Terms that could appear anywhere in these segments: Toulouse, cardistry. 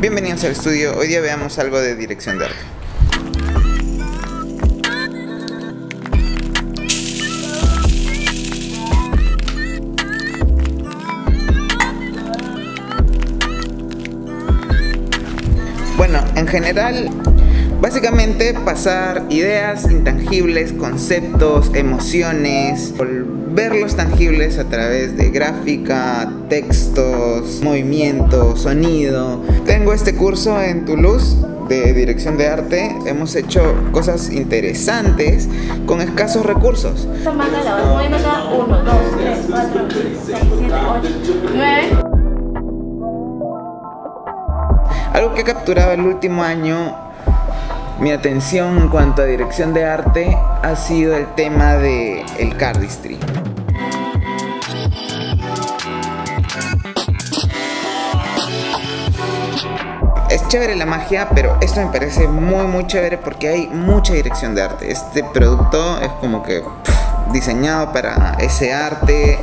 Bienvenidos al estudio, hoy día veamos algo de dirección de arte. Bueno, en general, básicamente pasar ideas intangibles, conceptos, emociones, verlos tangibles a través de gráfica, textos, movimiento, sonido. Tengo este curso en Toulouse de dirección de arte. Hemos hecho cosas interesantes con escasos recursos. Mándala, voy a mandar 1, 2, 3, 4, 5, 6, 7, 8, 9. Algo que capturaba el último año mi atención en cuanto a dirección de arte ha sido el tema del cardistry. Es chévere la magia, pero esto me parece muy chévere porque hay mucha dirección de arte. Este producto es como que diseñado para ese arte.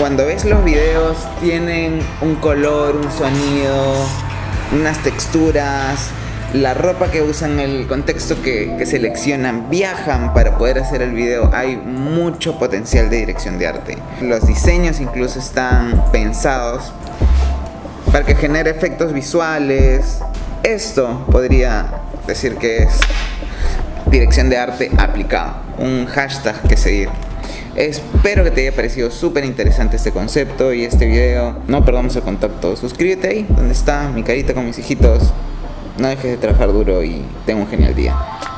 Cuando ves los videos tienen un color, un sonido, unas texturas. La ropa que usan, el contexto que seleccionan, viajan para poder hacer el video. Hay mucho potencial de dirección de arte. Los diseños incluso están pensados para que genere efectos visuales. Esto podría decir que es dirección de arte aplicada. Un hashtag que seguir. Espero que te haya parecido súper interesante este concepto y este video. No perdamos el contacto. Suscríbete ahí, donde está mi carita con mis hijitos. No dejes de trabajar duro y ten un genial día.